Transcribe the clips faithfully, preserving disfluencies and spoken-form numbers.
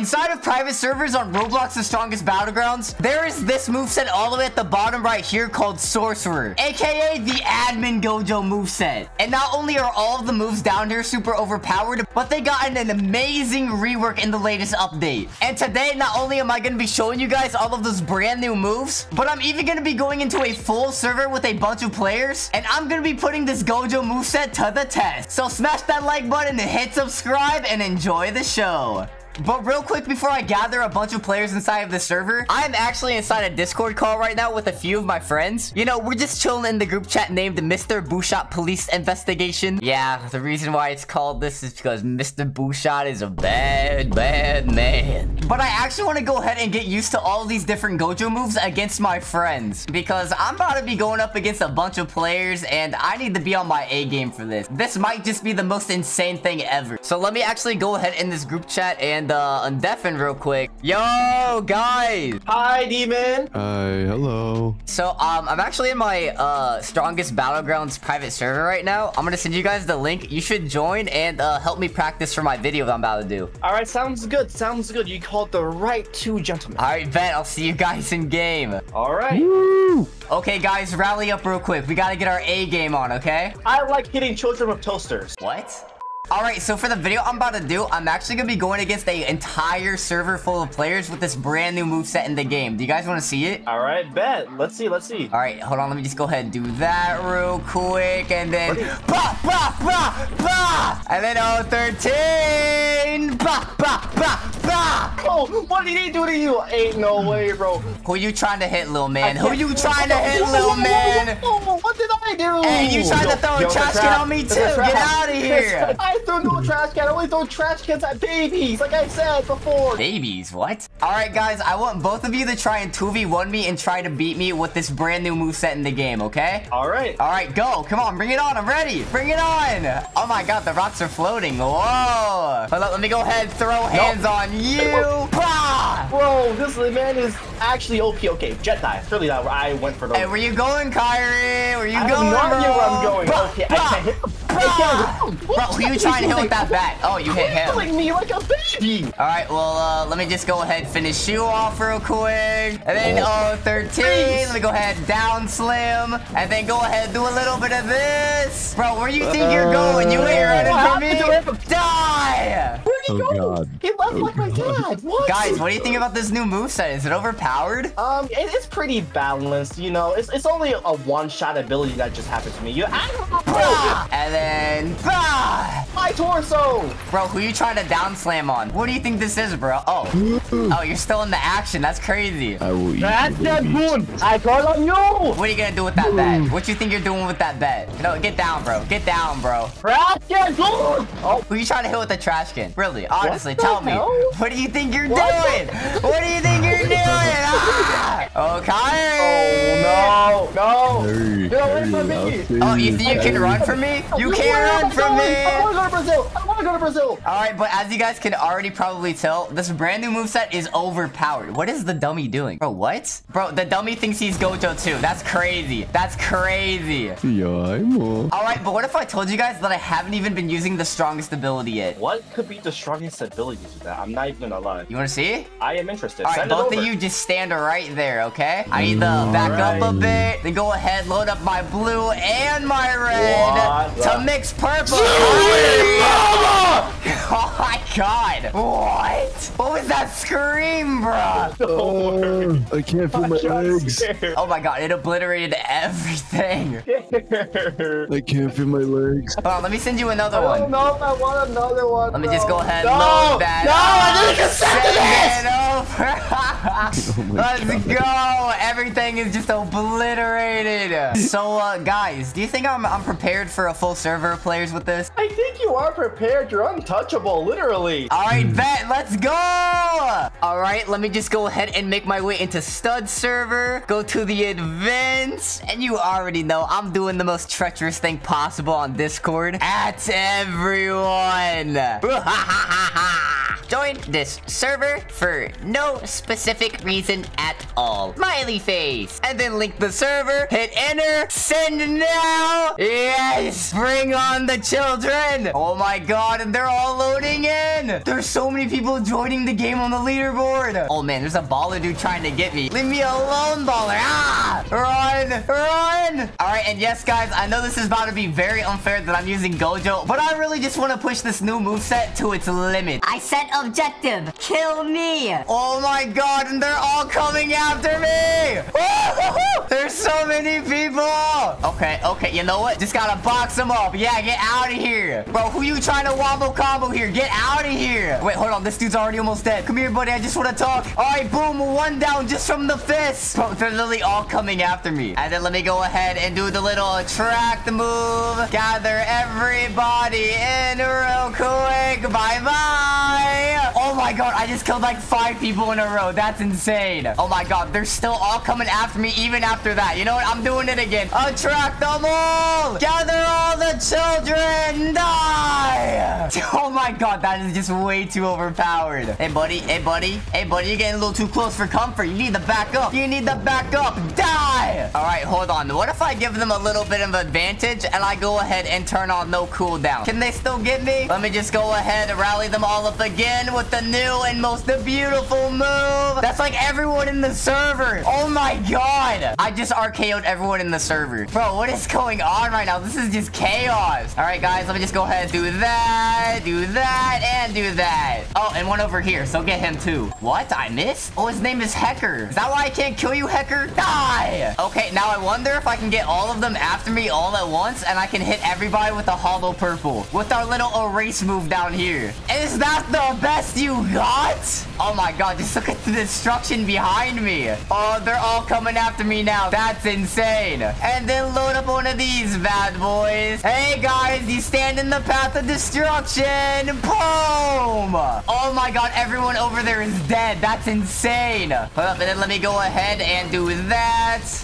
Inside of private servers on Roblox, the Strongest Battlegrounds, there is this moveset all the way at the bottom right here called Sorcerer, aka the admin Gojo moveset. And not only are all of the moves down here super overpowered, but they got an amazing rework in the latest update. And today, not only am I going to be showing you guys all of those brand new moves, but I'm even going to be going into a full server with a bunch of players, and I'm going to be putting this Gojo moveset to the test. So smash that like button and hit subscribe and enjoy the show. But real quick, before I gather a bunch of players inside of the server, I'm actually inside a Discord call right now with a few of my friends. You know, we're just chilling in the group chat named Mister Bushot Police Investigation. Yeah, the reason why it's called this is because Mister Bushot is a bad, bad man. But I actually want to go ahead and get used to all these different Gojo moves against my friends, because I'm about to be going up against a bunch of players, and I need to be on my A game for this. This might just be the most insane thing ever. So let me actually go ahead in this group chat and And, uh, undeafen real quick. Yo, guys. Hi, Demon. Hi, hello. So, um, I'm actually in my, uh, Strongest Battlegrounds private server right now. I'm gonna send you guys the link. You should join and, uh, help me practice for my video that I'm about to do. All right, sounds good. Sounds good. You called the right two gentlemen. All right, bet. I'll see you guys in game. All right. Woo. Okay, guys, rally up real quick. We gotta get our A game on, okay? I like hitting children with toasters. What? Alright, so for the video I'm about to do, I'm actually going to be going against an entire server full of players with this brand new moveset in the game. Do you guys want to see it? Alright, bet. Let's see, let's see. Alright, hold on. Let me just go ahead and do that real quick. And then... Bah, bah, bah, bah! And then oh, thirteen! Bah, bah, bah, bah! Oh, what did he do to you? Ain't no way, bro. Who you trying to hit, little man? Who you trying to hit, little man? What did I do? Hey, you trying to throw a trash can on me too? Get out of here! I throw no trash can. I only throw trash cans at babies, like I said before. Babies? What? All right, guys. I want both of you to try and two v one me and try to beat me with this brand new moveset in the game, okay? All right. All right, go. Come on. Bring it on. I'm ready. Bring it on. Oh, my God. The rocks are floating. Whoa. Hold up. Let me go ahead and throw hands nope. on you. Bah! Bro, this man is actually O P. Okay, jet dive. Surely that I went for those. Hey, where you going, Kyrie? Where you I going, bro? I don't know where I'm going. Bah, okay, bah, I can't hit the Bro, who you trying to hit with that bat? Oh, you hit him. You're killing me like a baby. All right, well, uh, let me just go ahead and finish you off real quick. And then, oh, thirteen. Let me go ahead and down slam. And then go ahead and do a little bit of this. Bro, where you think uh, you're going? You ain't running for me. Die. Where'd he oh, go? God. He left oh, like my dad. What? Guys, what do you think about this new moveset? Is it overpowered? Um, it, It's pretty balanced, you know. It's, it's only a one-shot ability that just happened to me. You, I don't know. Ah! And then, bah! My torso! Bro, who you trying to down slam on? What do you think this is, bro? Oh. Oh, you're still in the action. That's crazy. I will eat That's you, that boon! I call on you! What are you gonna do with that bet? What you think you're doing with that bet? No, get down, bro. Get down, bro. Trash can, boom! Oh. Who you trying to hit with the trash can? Really? Honestly, tell me. Hell? What do you think you're what? doing? What do you think you're doing? Ah! Okay. Oh, no. No. Hey, get away hey, from me. Oh, you think you can run from me? You can't run from me! I wanna go to Brazil! I wanna go to Brazil! Alright, but as you guys can already probably tell, this brand new moveset is overpowered. What is the dummy doing? Bro, what? Bro, the dummy thinks he's Gojo too. That's crazy. That's crazy. Yo, I'm Alright, but what if I told you guys that I haven't even been using the strongest ability yet? What could be the strongest ability to that? I'm not even gonna lie. You wanna see? I am interested. Alright, both of you just stand right there, okay? I need to back right. up a bit. Then go ahead, load up my blue and my red. What? To mix purple. Oh my God. What? What was that scream, bro? Oh, I can't feel my legs. Oh my God, it obliterated everything. I can't feel my legs. Hold on, let me send you another one. I don't know if I want another one. Let bro. me just go ahead and no, load that. No, I didn't consent to this. It over. oh Let's God. go. Everything is just obliterated. So, uh, guys, do you think I'm, I'm prepared for a full server of players with this? I think you are prepared. You're untouchable, literally. All right, bet. Let's go. Alright, let me just go ahead and make my way into stud server. Go to the advanced. And you already know, I'm doing the most treacherous thing possible on Discord. That's everyone. Join this server for no specific reason at all. Smiley face. And then link the server. Hit enter. Send now. Yes. Bring on the children. Oh my god. And they're all loading in. There's so many people joining the game on the leaderboard. Oh man. There's a baller dude trying to get me. Leave me alone, baller. Ah. Run. Run. All right. And yes, guys. I know this is about to be very unfair that I'm using Gojo. But I really just want to push this new moveset to its limit. I set up objective. Kill me. Oh my god, and they're all coming after me. Woo-hoo-hoo! There's so many people. Okay, okay, you know what? Just gotta box them up. Yeah, get out of here. Bro, who you trying to wobble combo here? Get out of here. Wait, hold on. This dude's already almost dead. Come here, buddy. I just want to talk. All right, boom. One down just from the fist. Bro, they're literally all coming after me. And then let me go ahead and do the little attract move. Gather everybody in real quick. Bye-bye. Oh my god, I just killed like five people in a row. That's insane. Oh my god, they're still all coming after me even after that. You know what? I'm doing it again. Attract them all. Gather all the children. Die. Oh my god, that is just way too overpowered. Hey, buddy. Hey, buddy. Hey, buddy. You're getting a little too close for comfort. You need the back up. You need the back up. Die. All right, hold on. What if I give them a little bit of advantage and I go ahead and turn on no cooldown? Can they still get me? Let me just go ahead and rally them all up again with the new and most beautiful move. That's like everyone in the server. Oh my god. I just R K O'd everyone in the server. Bro, what is going on right now? This is just chaos. All right, guys. Let me just go ahead and do that, do that, and do that. Oh, and one over here. So get him too. What? I missed? Oh, his name is Hecker. Is that why I can't kill you, Hecker? Die. Okay, now I wonder if I can get all of them after me all at once and I can hit everybody with a hollow purple with our little erase move down here. Is that the best you got? Oh my god, just look at the destruction behind me. Oh, they're all coming after me now. That's insane. And then load up one of these bad boys. Hey guys, you stand in the path of destruction. Boom. Oh my god, everyone over there is dead. That's insane. Hold up, and then let me go ahead and do that.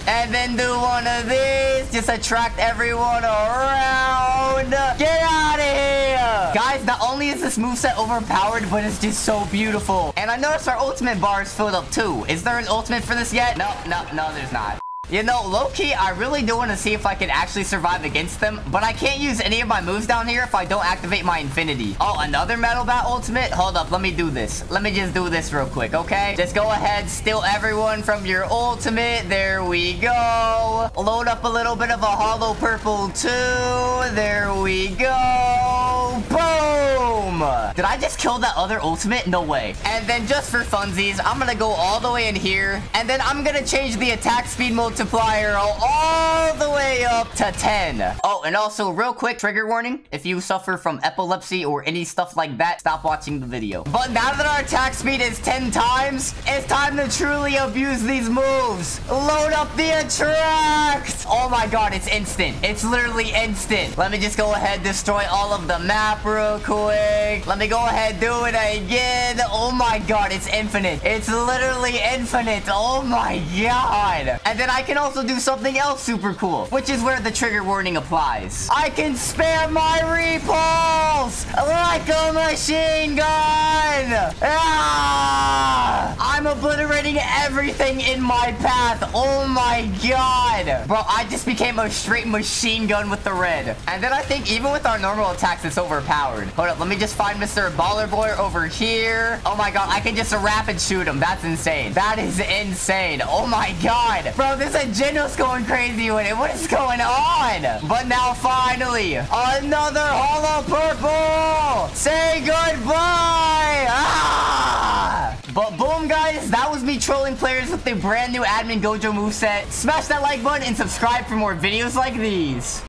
And then do one of these. Just attract everyone around. Get out of here. Guys, not only is this moveset overpowered, but it's just so beautiful. And I noticed our ultimate bar is filled up too. Is there an ultimate for this yet? No, no, no, there's not. You know, low-key, I really do want to see if I can actually survive against them, but I can't use any of my moves down here if I don't activate my Infinity. Oh, another Metal Bat ultimate? Hold up, let me do this. Let me just do this real quick, okay? Just go ahead, steal everyone from your ultimate. There we go. Load up a little bit of a Hollow Purple, too. There we go. Boom! Did I just kill that other ultimate? No way. And then just for funsies, I'm gonna go all the way in here, and then I'm gonna change the attack speed mode multiplier all the way up to ten. Oh, and also real quick, trigger warning, if you suffer from epilepsy or any stuff like that, stop watching the video. But now that our attack speed is ten times, it's time to truly abuse these moves. Load up the attract. Oh my god, it's instant. It's literally instant. Let me just go ahead, destroy all of the map real quick. Let me go ahead, do it again. Oh my god, it's infinite. It's literally infinite. Oh my god. And then I I can also do something else super cool, which is where the trigger warning applies. I can spam my repulse like a machine gun. Ah! I'm obliterating everything in my path. Oh my god. Bro, I just became a straight machine gun with the red. And then I think even with our normal attacks, it's overpowered. Hold up, let me just find Mister Baller Boy over here. Oh my god, I can just rapid shoot him. That's insane. That is insane. Oh my god. Bro, this agenda's going crazy with it. What is going on? But now finally, another Hollow Purple. Say goodbye. Ah! But boom, guys, that was me trolling players with the brand new Admin Gojo moveset. Smash that like button and subscribe for more videos like these.